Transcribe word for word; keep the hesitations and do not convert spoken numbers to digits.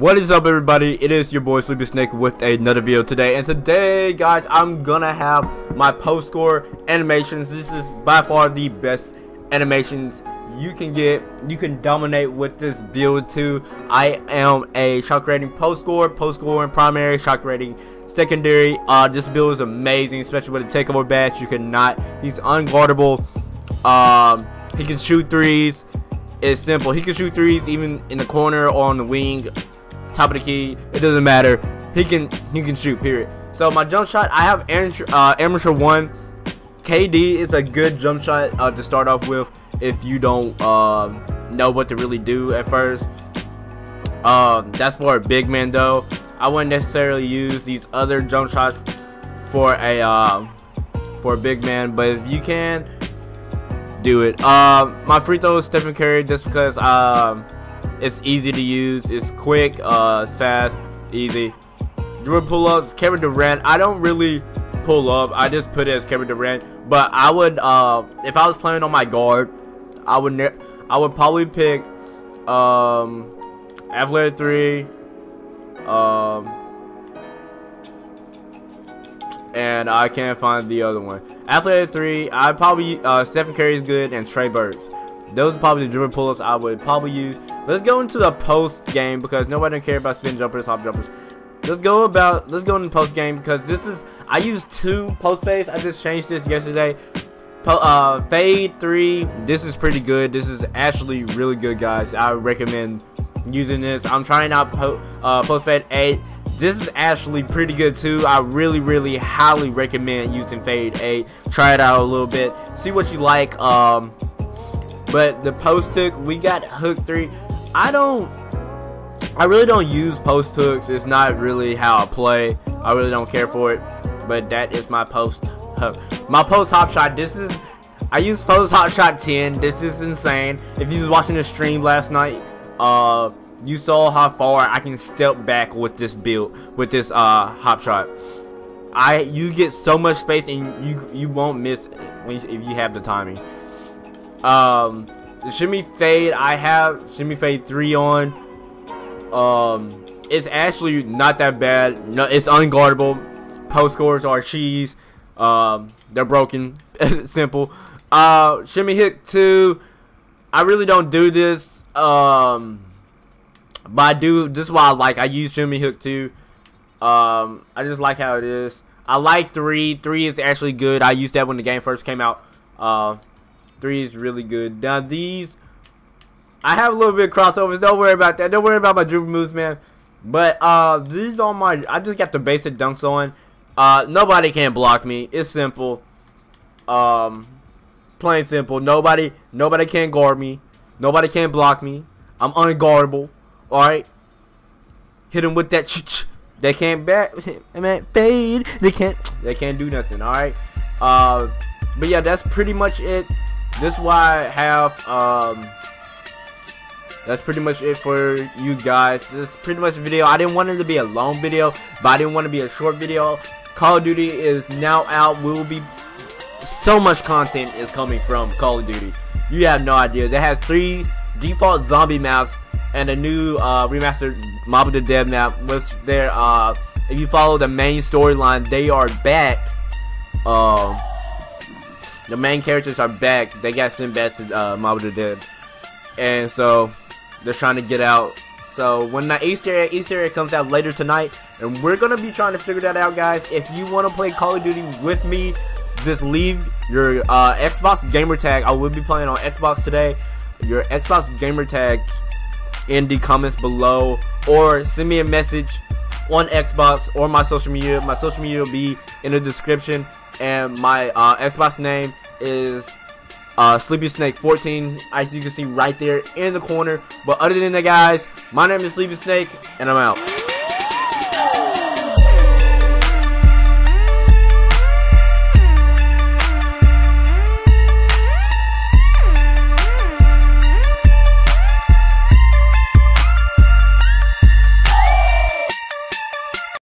What is up, everybody? It is your boy Sleepy Snake with another video today, and today guys I'm gonna have my post score animations. This is by far the best animations you can get. You can dominate with this build too. I am a shock rating post score, post score in primary, shock rating secondary. Uh, this build is amazing, especially with a takeover badge. You cannot, he's unguardable. Um, he can shoot threes. It's simple. He can shoot threes even in the corner or on the wing, top of the key. It doesn't matter. He can he can shoot. Period. So my jump shot, I have amateur, uh, amateur one. K D is a good jump shot uh, to start off with if you don't uh, know what to really do at first. Uh, that's for a big man though. I wouldn't necessarily use these other jump shots for a uh, for a big man, but if you can, do it. Uh, my free throw is Stephen Curry just because um, it's easy to use, it's quick, uh, it's fast, easy. Dribble pull ups, Kevin Durant. I don't really pull up, I just put it as Kevin Durant. But I would, uh, if I was playing on my guard, I would, ne I would probably pick um, Athletic three, um, and I can't find the other one. Athletic three, I probably uh, Stephen Curry is good, and Trey Burks. Those are probably the dribble pull-ups I would probably use. Let's go into the post game because nobody don't care about spin jumpers, hop jumpers. Let's go about let's go into the post game because this is I use two post fades. I just changed this yesterday. Po uh, fade three. This is pretty good. This is actually really good, guys. I recommend using this. I'm trying out po uh, post fade eight. This is actually pretty good too. I really, really highly recommend using fade eight. Try it out a little bit, see what you like. Um, but the post hook, we got hook three. I don't, I really don't use post hooks. It's not really how I play. I really don't care for it. But that is my post hook. My post hop shot. This is, I use post hop shot ten. This is insane. If you was watching the stream last night, uh. you saw how far I can step back with this build, with this uh, hop shot. I you get so much space and you you won't miss when you, if you have the timing. Um, the shimmy fade, I have shimmy fade three on. Um, it's actually not that bad. No, it's unguardable. Post scores are cheese. Um, they're broken. Simple. Uh, shimmy hook two. I really don't do this. Um. But I do, this is why I like, I use shimmy hook too. Um, I just like how it is. I like three. Three is actually good. I used that when the game first came out. Uh, three is really good. Now these, I have a little bit of crossovers. Don't worry about that. Don't worry about my dribble moves, man. But uh, these are my, I just got the basic dunks on. Uh, nobody can block me. It's simple. Um, plain simple. Nobody, nobody can guard me. Nobody can block me. I'm unguardable. Alright, hit him with that. Ch -ch. They can't back, man. Fade. They can't. They can't do nothing. All right. Uh, but yeah, that's pretty much it. This is why I have. Um, that's pretty much it for you guys. This is pretty much a video. I didn't want it to be a long video, but I didn't want to be a short video. Call of Duty is now out. We will be. So much content is coming from Call of Duty. You have no idea. That has three default zombie maps. And a new uh, remastered Mob of the Dead map was there. Uh, if you follow the main storyline, they are back. Uh, the main characters are back. They got sent back to uh, Mob of the Dead, and so they're trying to get out. So when the Easter egg, Easter egg comes out later tonight, and we're gonna be trying to figure that out, guys. If you want to play Call of Duty with me, just leave your uh, Xbox gamer tag. I will be playing on Xbox today. Your Xbox gamer tag in the comments below, or send me a message on Xbox or my social media. My social media will be in the description, and my uh, Xbox name is uh, Sleepy Snake fourteen, as you can see right there in the corner. But other than that, guys, my name is Sleepy Snake, and I'm out.